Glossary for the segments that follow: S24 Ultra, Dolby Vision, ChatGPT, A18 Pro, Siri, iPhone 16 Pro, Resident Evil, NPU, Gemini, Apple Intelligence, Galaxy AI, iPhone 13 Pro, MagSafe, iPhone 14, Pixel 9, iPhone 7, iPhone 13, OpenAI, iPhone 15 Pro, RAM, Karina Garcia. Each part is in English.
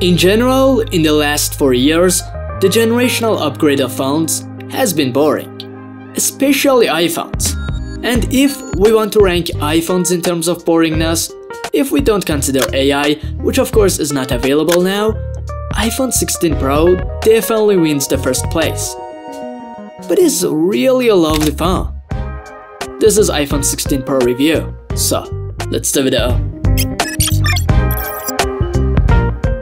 In general, in the last 4 years, the generational upgrade of phones has been boring, especially iPhones. And if we want to rank iPhones in terms of boringness, if we don't consider AI, which of course is not available now, iPhone 16 Pro definitely wins the first place. But it's really a lovely phone. This is iPhone 16 Pro review, so let's do it up.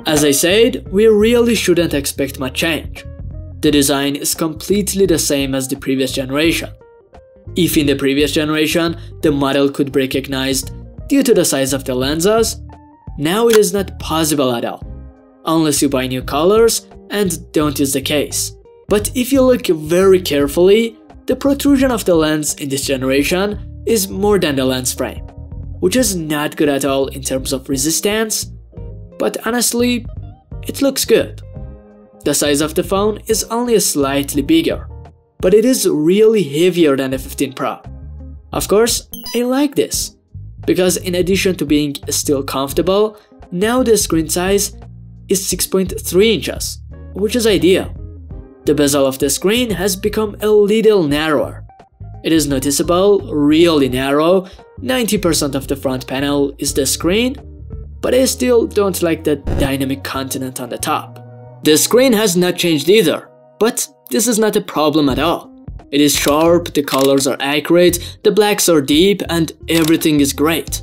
As I said, we really shouldn't expect much change. The design is completely the same as the previous generation. If in the previous generation, the model could be recognized due to the size of the lenses, now it is not possible at all, unless you buy new colors and don't use the case. But if you look very carefully, the protrusion of the lens in this generation is more than the lens frame, which is not good at all in terms of resistance. But honestly, it looks good. The size of the phone is only slightly bigger, but it is really heavier than the 15 Pro. Of course, I like this, because in addition to being still comfortable, now the screen size is 6.3 inches, which is ideal. The bezel of the screen has become a little narrower. It is noticeable, really narrow, 90% of the front panel is the screen, but I still don't like the dynamic continent on the top. The screen has not changed either, but this is not a problem at all. It is sharp, the colors are accurate, the blacks are deep, and everything is great.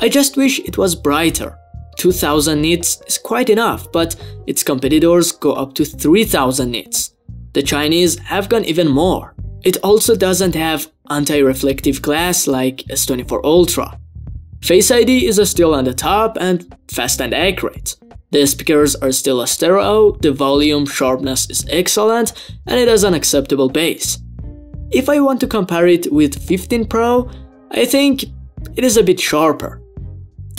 I just wish it was brighter. 2000 nits is quite enough, but its competitors go up to 3000 nits. The Chinese have gone even more. It also doesn't have anti-reflective glass like S24 Ultra. Face ID is still on the top and fast and accurate. The speakers are still a stereo, the volume sharpness is excellent, and it has an acceptable bass. If I want to compare it with 15 Pro, I think it is a bit sharper.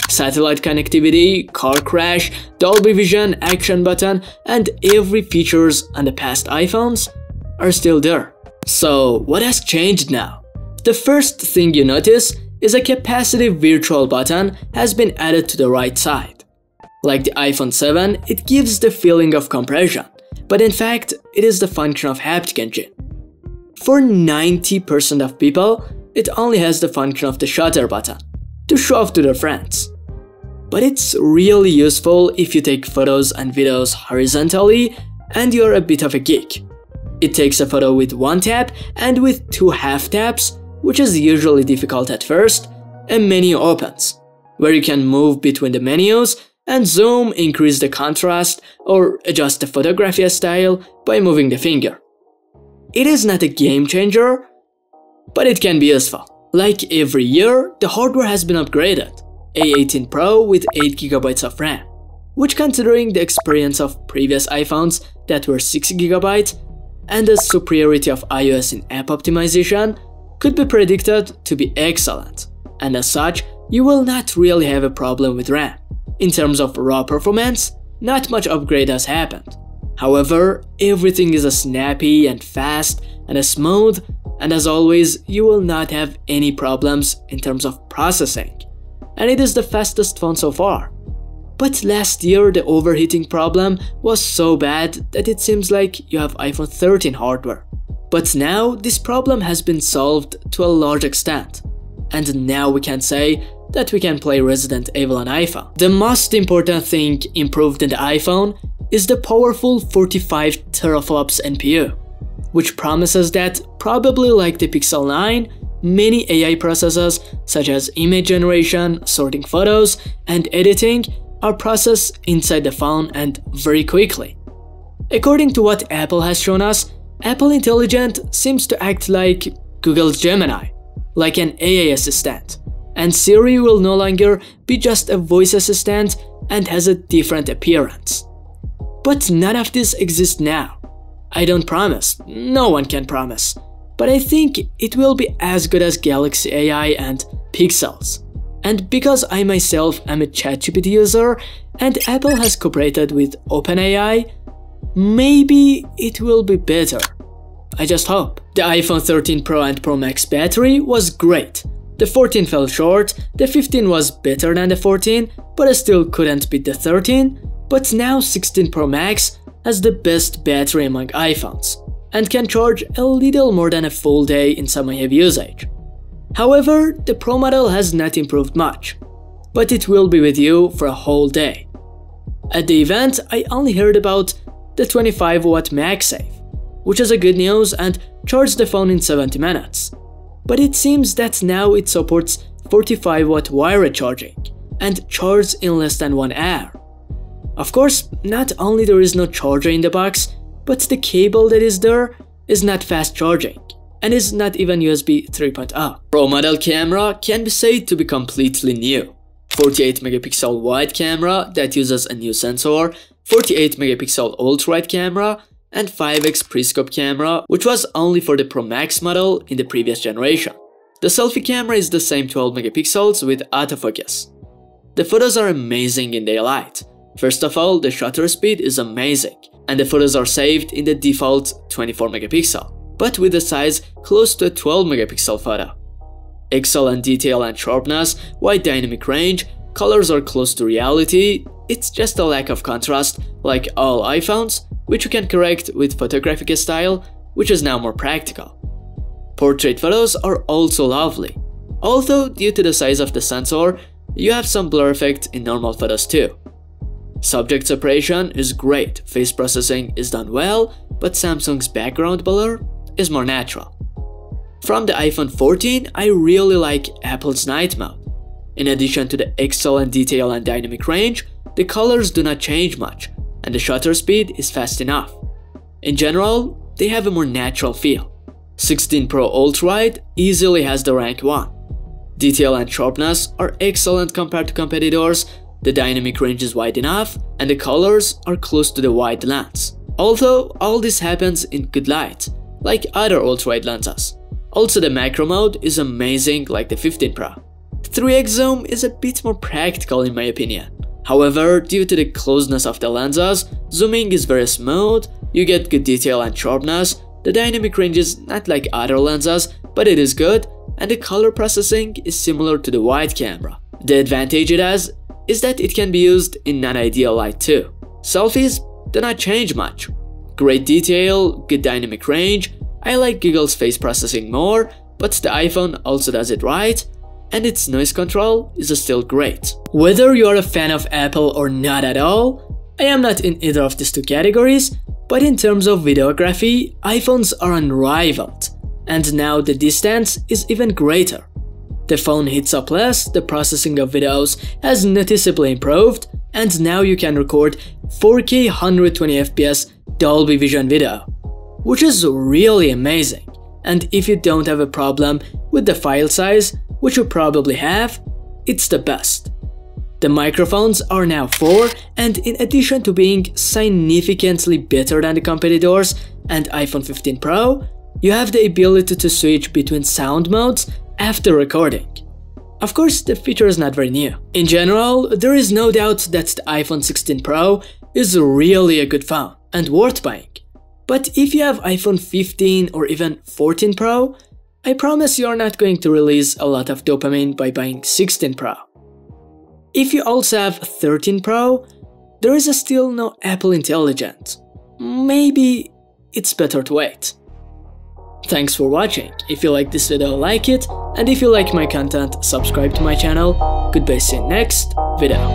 Satellite connectivity, car crash, Dolby Vision, action button, and every features on the past iPhones are still there. So what has changed now? The first thing you notice is a capacitive virtual button has been added to the right side. Like the iPhone 7, it gives the feeling of compression, but in fact, it is the function of haptic engine. For 90% of people, it only has the function of the shutter button, to show off to their friends. But it's really useful if you take photos and videos horizontally and you're a bit of a geek. It takes a photo with one tap and with two half taps, which is usually difficult at first, a menu opens, where you can move between the menus and zoom, increase the contrast, or adjust the photography style by moving the finger. It is not a game changer, but it can be useful. Like every year, the hardware has been upgraded, A18 Pro with 8GB of RAM, which considering the experience of previous iPhones that were 6GB and the superiority of iOS in app optimization, could be predicted to be excellent, and as such, you will not really have a problem with RAM. In terms of raw performance, not much upgrade has happened. However, everything is snappy and fast and smooth, and as always, you will not have any problems in terms of processing, and it is the fastest phone so far. But last year, the overheating problem was so bad that it seems like you have iPhone 13 hardware. But now, this problem has been solved to a large extent, and now we can say that we can play Resident Evil on iPhone. The most important thing improved in the iPhone is the powerful 45 teraflops NPU, which promises that, probably like the Pixel 9, many AI processes such as image generation, sorting photos, and editing are processed inside the phone and very quickly. According to what Apple has shown us, Apple Intelligence seems to act like Google's Gemini, like an AI assistant, and Siri will no longer be just a voice assistant and has a different appearance. But none of this exists now. I don't promise, no one can promise, but I think it will be as good as Galaxy AI and Pixels. And because I myself am a ChatGPT user and Apple has cooperated with OpenAI, maybe it will be better. I just hope. The iPhone 13 Pro and Pro Max battery was great. The 14 fell short, the 15 was better than the 14, but I still couldn't beat the 13, but now 16 Pro Max has the best battery among iPhones and can charge a little more than a full day in semi-heavy usage. However, the Pro model has not improved much, but it will be with you for a whole day. At the event, I only heard about the 25-watt MagSafe, which is a good news and charges the phone in 70 minutes. But it seems that now it supports 45-watt wired charging and charges in less than 1 hour. Of course, not only there is no charger in the box, but the cable that is there is not fast charging and is not even USB 3.0. Pro model camera can be said to be completely new. 48-megapixel wide camera that uses a new sensor, 48-megapixel ultra-wide camera, and 5x periscope camera, which was only for the Pro Max model in the previous generation. The selfie camera is the same 12 megapixels with autofocus. The photos are amazing in daylight. First of all, the shutter speed is amazing, and the photos are saved in the default 24 megapixel, but with a size close to a 12 megapixel photo. Excellent detail and sharpness, wide dynamic range, colors are close to reality, it's just a lack of contrast like all iPhones, which you can correct with photographic style, which is now more practical. Portrait photos are also lovely, although due to the size of the sensor, you have some blur effect in normal photos too. Subject separation is great, face processing is done well, but Samsung's background blur is more natural. From the iPhone 14, I really like Apple's night mode. In addition to the excellent detail and dynamic range, the colors do not change much, and the shutter speed is fast enough. In general, they have a more natural feel. 16 Pro Ultrawide easily has the rank 1. Detail and sharpness are excellent compared to competitors, the dynamic range is wide enough, and the colors are close to the wide lens. Although all this happens in good light, like other ultrawide lenses. Also, the macro mode is amazing like the 15 Pro. 3x zoom is a bit more practical in my opinion. However, due to the closeness of the lenses, zooming is very smooth, you get good detail and sharpness, the dynamic range is not like other lenses, but it is good, and the color processing is similar to the wide camera. The advantage it has is that it can be used in non-ideal light too. Selfies do not change much. Great detail, good dynamic range. I like Google's face processing more, but the iPhone also does it right, and its noise control is still great. Whether you are a fan of Apple or not at all, I am not in either of these two categories, but in terms of videography, iPhones are unrivaled, and now the distance is even greater. The phone heats up less, the processing of videos has noticeably improved, and now you can record 4K 120fps Dolby Vision video, which is really amazing. And if you don't have a problem with the file size, which you probably have, it's the best. The microphones are now 4, and in addition to being significantly better than the competitors and iPhone 15 Pro, you have the ability to switch between sound modes after recording. Of course, the feature is not very new. In general, there is no doubt that the iPhone 16 Pro is really a good phone and worth buying. But if you have iPhone 15 or even 14 Pro, I promise you are not going to release a lot of dopamine by buying 16 Pro. If you also have 13 Pro, there is still no Apple Intelligence. Maybe it's better to wait. Thanks for watching. If you like this video, like it, and if you like my content, subscribe to my channel. Goodbye, see you next video.